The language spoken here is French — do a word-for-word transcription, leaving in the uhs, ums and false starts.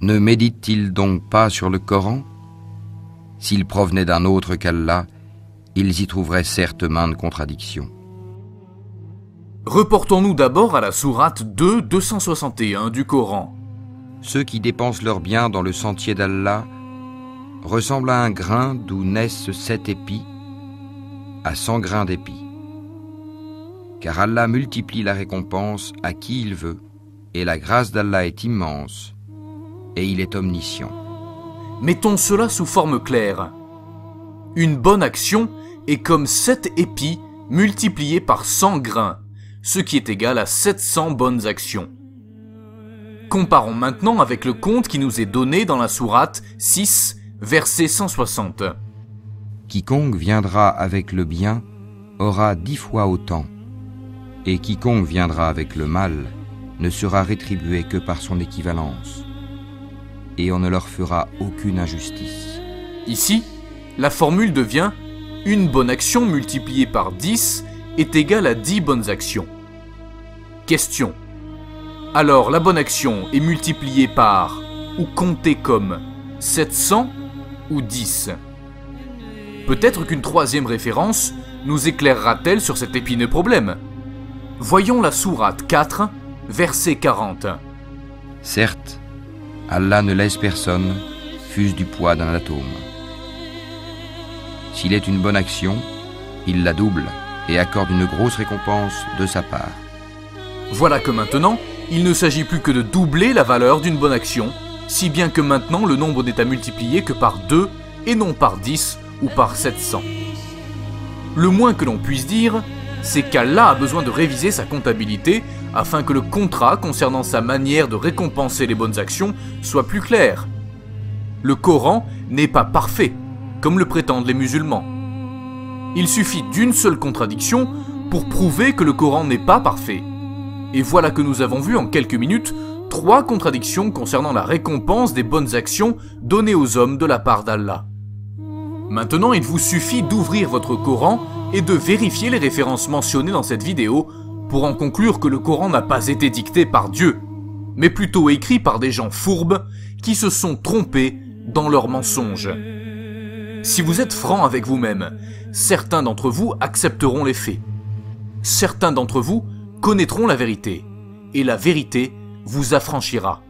Ne méditent-ils donc pas sur le Coran? S'ils provenaient d'un autre qu'Allah, ils y trouveraient certes maintes contradictions. Reportons-nous d'abord à la sourate deux, deux cent soixante et un du Coran. Ceux qui dépensent leurs biens dans le sentier d'Allah ressemblent à un grain d'où naissent sept épis, à cent grains d'épis. Car Allah multiplie la récompense à qui il veut, et la grâce d'Allah est immense, et il est omniscient. Mettons cela sous forme claire. Une bonne action est comme sept épis multipliés par cent grains, ce qui est égal à sept cents bonnes actions. Comparons maintenant avec le compte qui nous est donné dans la sourate six, verset cent soixante. Quiconque viendra avec le bien aura dix fois autant, et quiconque viendra avec le mal ne sera rétribué que par son équivalence, et on ne leur fera aucune injustice. Ici, la formule devient « une bonne action multipliée par dix est égale à dix bonnes actions ». Question. Alors la bonne action est multipliée par, ou comptée comme, sept cents ou dix? Peut-être qu'une troisième référence nous éclairera-t-elle sur cet épineux problème. Voyons la sourate quatre, verset quarante. Certes, Allah ne laisse personne, fût-ce du poids d'un atome. S'il est une bonne action, il la double et accorde une grosse récompense de sa part. Voilà que maintenant, il ne s'agit plus que de doubler la valeur d'une bonne action, si bien que maintenant le nombre n'est à multiplier que par deux et non par dix ou par sept cents. Le moins que l'on puisse dire, c'est qu'Allah a besoin de réviser sa comptabilité afin que le contrat concernant sa manière de récompenser les bonnes actions soit plus clair. Le Coran n'est pas parfait, comme le prétendent les musulmans. Il suffit d'une seule contradiction pour prouver que le Coran n'est pas parfait. Et voilà que nous avons vu en quelques minutes trois contradictions concernant la récompense des bonnes actions données aux hommes de la part d'Allah. Maintenant, il vous suffit d'ouvrir votre Coran et de vérifier les références mentionnées dans cette vidéo pour en conclure que le Coran n'a pas été dicté par Dieu, mais plutôt écrit par des gens fourbes qui se sont trompés dans leurs mensonges. Si vous êtes franc avec vous-même, certains d'entre vous accepteront les faits. Certains d'entre vous connaîtront la vérité, et la vérité vous affranchira.